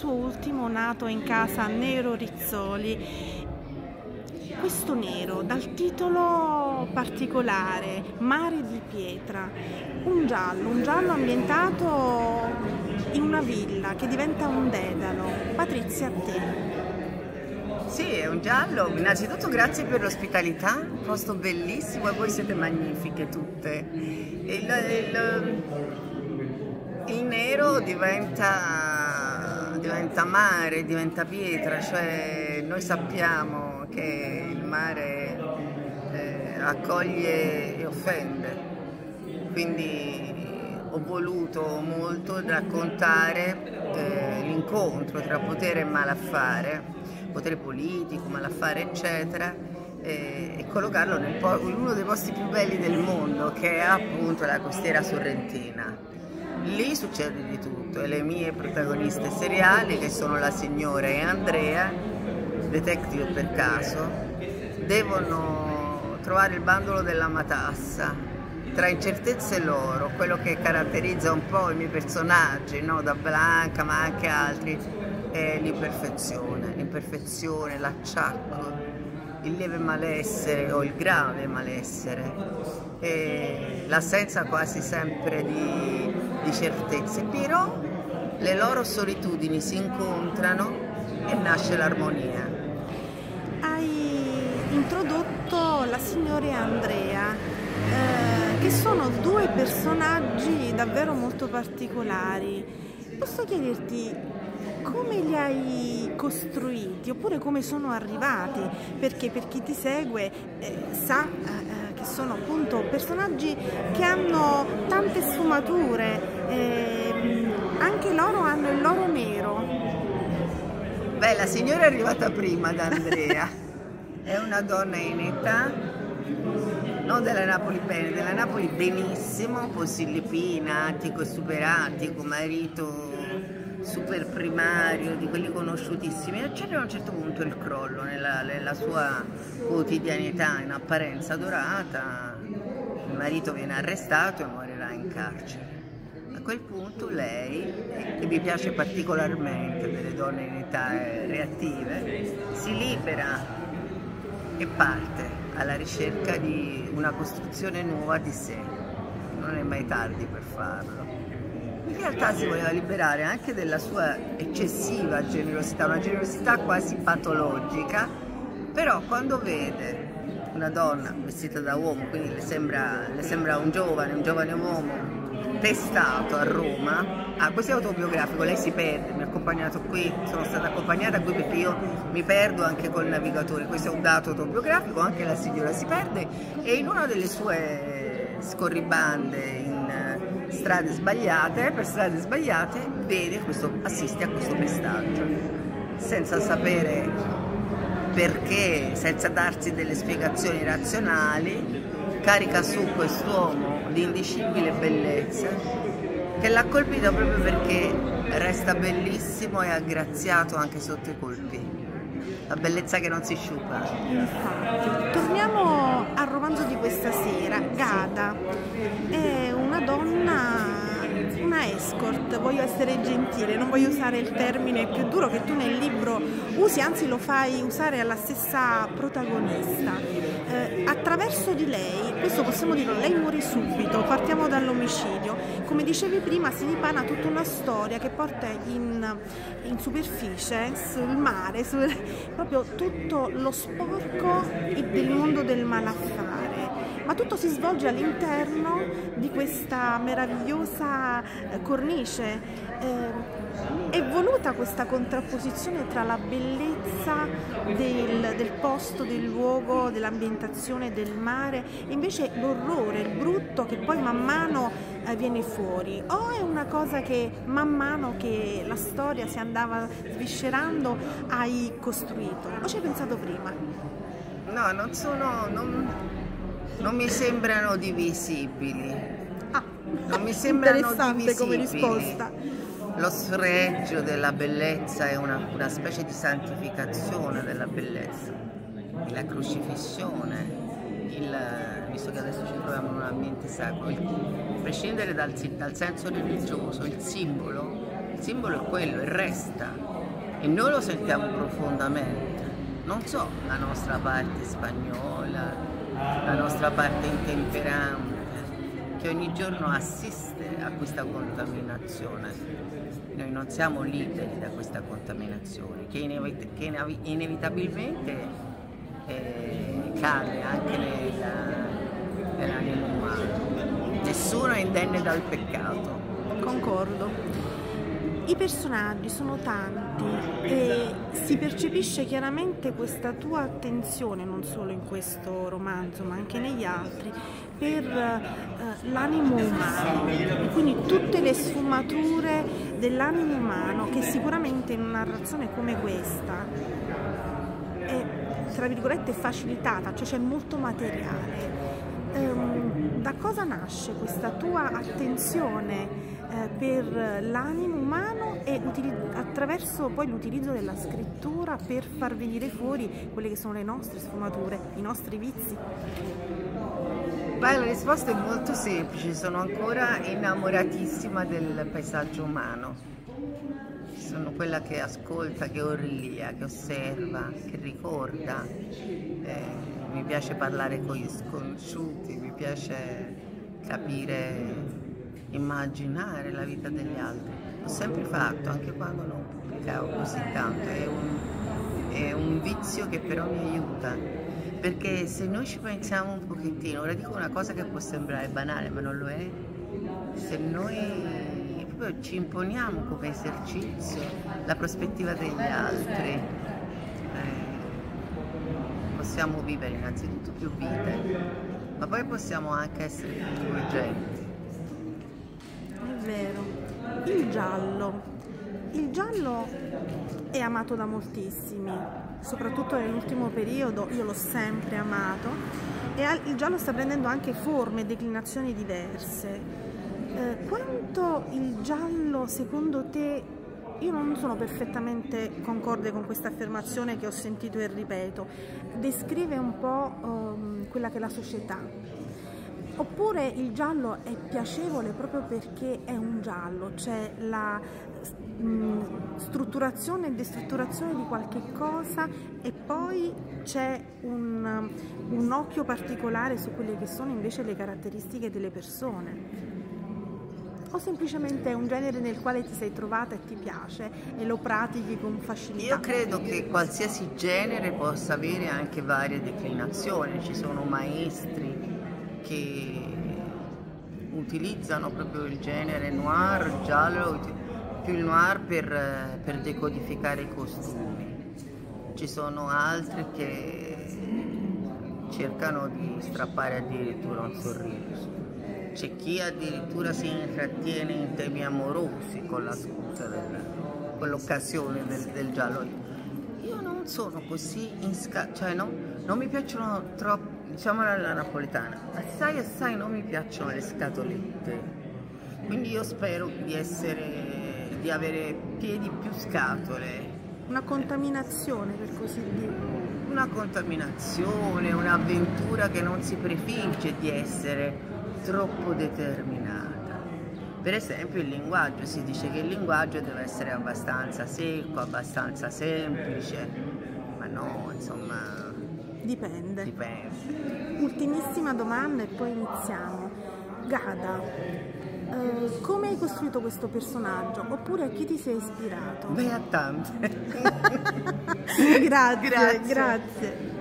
suo ultimo nato in casa Nero Rizzoli. Questo nero dal titolo particolare, Mare di Pietra, un giallo ambientato in una villa che diventa un dedalo. Patrizia, a te. Sì, è un giallo. Innanzitutto grazie per l'ospitalità, un posto bellissimo e voi siete magnifiche tutte. Il nero diventa mare, diventa pietra, cioè noi sappiamo che il mare accoglie e offende, quindi ho voluto molto raccontare l'incontro tra potere e malaffare, potere politico, malaffare eccetera, e collocarlo in uno dei posti più belli del mondo, che è appunto la costiera sorrentina. Lì succede di tutto e le mie protagoniste seriali, che sono la signora e Andrea, detective per caso, devono trovare il bandolo della matassa. Tra incertezze loro, quello che caratterizza un po' i miei personaggi, no? Da Blanca ma anche altri, è l'imperfezione, l'acciacco, il lieve malessere o il grave malessere, l'assenza quasi sempre di certezze, però le loro solitudini si incontrano e nasce l'armonia. Hai introdotto la signora Andrea, che sono due personaggi davvero molto particolari. Posso chiederti come li hai costruiti oppure come sono arrivati? Perché per chi ti segue sa che sono appunto personaggi che hanno tante sfumature, anche loro hanno il loro nero. Beh, la signora è arrivata prima da Andrea, è una donna in età. Non della Napoli bene, della Napoli benissimo, posillipina, attico e superattico, marito super primario, di quelli conosciutissimi. C'era a un certo punto il crollo nella sua quotidianità, in apparenza dorata. Il marito viene arrestato e morirà in carcere. A quel punto lei, che mi piace particolarmente delle donne in età reattive, si libera e parte alla ricerca di una costruzione nuova di sé. Non è mai tardi per farlo. In realtà si voleva liberare anche della sua eccessiva generosità, una generosità quasi patologica, però quando vede una donna vestita da uomo, quindi le sembra un giovane uomo testato a Roma, questo è autobiografico, lei si perde, mi ha accompagnato qui, sono stata accompagnata qui perché io mi perdo anche col navigatore, questo è un dato autobiografico, anche la signora si perde e in una delle sue scorribande in strade sbagliate, vede questo, assiste a questo pestaggio, senza sapere perché, senza darsi delle spiegazioni razionali, carica su quest'uomo di indicibile bellezza che l'ha colpita proprio perché resta bellissimo e aggraziato anche sotto i colpi. La bellezza che non si sciupa. Infatti, torniamo al romanzo di questa sera. Gada è una donna, una escort, voglio essere gentile, non voglio usare il termine più duro che tu nel libro usi, anzi lo fai usare alla stessa protagonista. Attraverso di lei, questo possiamo dirlo, lei muore subito, partiamo dall'omicidio. Come dicevi prima, si dipana tutta una storia che porta in superficie, sul mare, proprio tutto lo sporco del mondo del malaffare. Ma tutto si svolge all'interno di questa meravigliosa cornice. È voluta questa contrapposizione tra la bellezza del posto, del luogo, dell'ambientazione, del mare, e invece l'orrore, il brutto che poi man mano viene fuori. O è una cosa che man mano che la storia si andava sviscerando hai costruito? O ci hai pensato prima? No, non mi sembrano divisibili. Ah, non mi sembrano divisibili. Come risposta. Lo sfregio della bellezza è una specie di santificazione della bellezza. La crocifissione, visto che adesso ci troviamo in un ambiente sacro, a prescindere dal senso religioso, il simbolo Il simbolo è quello e resta, e noi lo sentiamo profondamente, non so, la nostra parte spagnola, la nostra parte intemperante, che ogni giorno assiste a questa contaminazione. Noi non siamo liberi da questa contaminazione che inevitabilmente cade anche nell'animo umano. Nessuno è indenne dal peccato. Concordo. I personaggi sono tanti e si percepisce chiaramente questa tua attenzione, non solo in questo romanzo ma anche negli altri, per l'animo umano, e quindi tutte le sfumature dell'animo umano che sicuramente in una narrazione come questa è, tra virgolette, facilitata, cioè c'è molto materiale. Da cosa nasce questa tua attenzione per l'animo umano e attraverso poi l'utilizzo della scrittura per far venire fuori quelle che sono le nostre sfumature, i nostri vizi? Beh, la risposta è molto semplice, sono ancora innamoratissima del paesaggio umano, sono quella che ascolta, che orlia, che osserva, che ricorda, mi piace parlare con gli sconosciuti, mi piace capire, immaginare la vita degli altri. L'ho sempre fatto, anche quando non pubblicavo così tanto. È un vizio che però mi aiuta, perché se noi ci pensiamo un pochettino, ora dico una cosa che può sembrare banale ma non lo è, se noi proprio ci imponiamo come esercizio la prospettiva degli altri, possiamo vivere innanzitutto più vite, ma poi possiamo anche essere più intelligenti. È vero. Il giallo è amato da moltissimi, soprattutto nell'ultimo periodo, io l'ho sempre amato, e il giallo sta prendendo anche forme e declinazioni diverse. Quanto il giallo, secondo te, io non sono perfettamente concorde con questa affermazione che ho sentito e ripeto, descrive un po' quella che è la società? Oppure il giallo è piacevole proprio perché è un giallo, cioè la strutturazione e destrutturazione di qualche cosa, e poi c'è un occhio particolare su quelle che sono invece le caratteristiche delle persone? O semplicemente è un genere nel quale ti sei trovata e ti piace e lo pratichi con facilità? Io credo che qualsiasi genere possa avere anche varie declinazioni, ci sono maestri che utilizzano proprio il genere noir, giallo, più il noir per decodificare i costumi. Ci sono altri che cercano di strappare addirittura un sorriso. C'è chi addirittura si intrattiene in temi amorosi con la scusa, con l'occasione del giallo. Io non sono così cioè non mi piacciono troppo, diciamo alla napoletana, assai non mi piacciono le scatolette, quindi io spero di avere piedi più scatole. Una contaminazione, per così dire. Una contaminazione, un'avventura che non si prefigge di essere troppo determinata. Per esempio il linguaggio, si dice che il linguaggio deve essere abbastanza secco, abbastanza semplice, ma no, insomma... Dipende. Ultimissima domanda e poi iniziamo. Gada, come hai costruito questo personaggio? Oppure a chi ti sei ispirato? Beh, a tante. Grazie.